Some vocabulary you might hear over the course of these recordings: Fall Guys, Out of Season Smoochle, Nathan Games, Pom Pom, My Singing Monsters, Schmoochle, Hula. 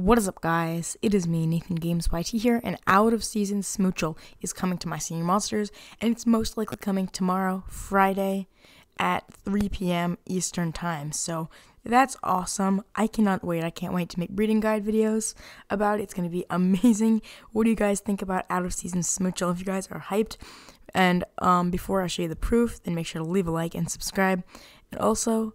What is up, guys? It is me, Nathan Games YT here, and Out of Season Smoochle is coming to My Singing Monsters, and it's most likely coming tomorrow, Friday, at 3 PM Eastern Time. So that's awesome. I cannot wait. I can't wait to make breeding guide videos about it. It's going to be amazing. What do you guys think about Out of Season Smoochle? If you guys are hyped, and before I show you the proof, then make sure to leave a like and subscribe. And also,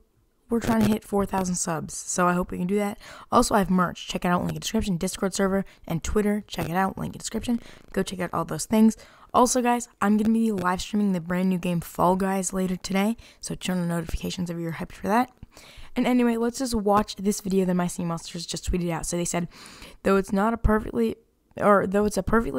we're trying to hit 4,000 subs, so I hope we can do that. Also, I have merch. Check it out, link in description. Discord server and Twitter. Check it out, link in description. Go check out all those things. Also, guys, I'm going to be live streaming the brand new game Fall Guys later today, so turn on notifications if you're hyped for that. And anyway, let's just watch this video that My Singing Monsters just tweeted out. So they said, though it's a perfectly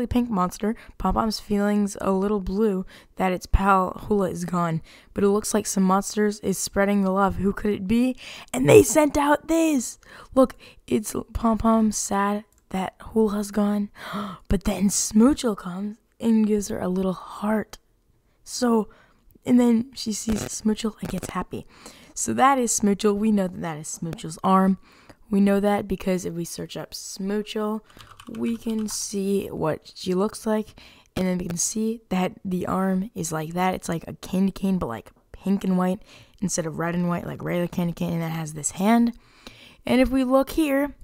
pink monster, Pom Pom's feelings a little blue that its pal Hula is gone. But it looks like some monsters is spreading the love. Who could it be? And they sent out this. Look, it's Pom Pom sad that Hula's gone, but then Smoochle comes and gives her a little heart. So, and then she sees Smoochle and gets happy. So that is Smoochle. We know that that is Smoochle's arm. We know that because if we search up Smoochle, we can see what she looks like, and then we can see that the arm is like that. It's like a candy cane, but like pink and white instead of red and white, like regular candy cane, and that has this hand. And if we look here,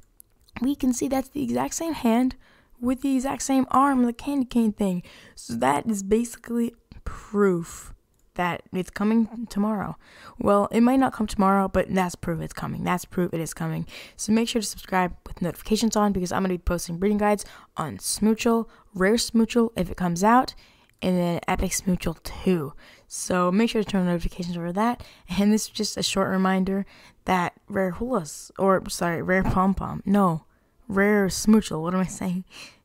we can see that's the exact same hand with the exact same arm, the candy cane thing. So that is basically proof that it's coming tomorrow. Well, it might not come tomorrow, but that's proof it's coming. That's proof it is coming. So make sure to subscribe with notifications on, because I'm going to be posting breeding guides on Smoochle, Rare Smoochle if it comes out, and then Epic Smoochle too. So make sure to turn on notifications for that. And this is just a short reminder that Rare Smoochle, what am I saying?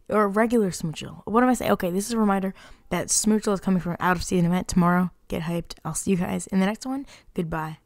Or regular Smoochle. What am I saying? Okay, this is a reminder that Smoochle is coming for an out-of-season event tomorrow. Get hyped. I'll see you guys in the next one. Goodbye.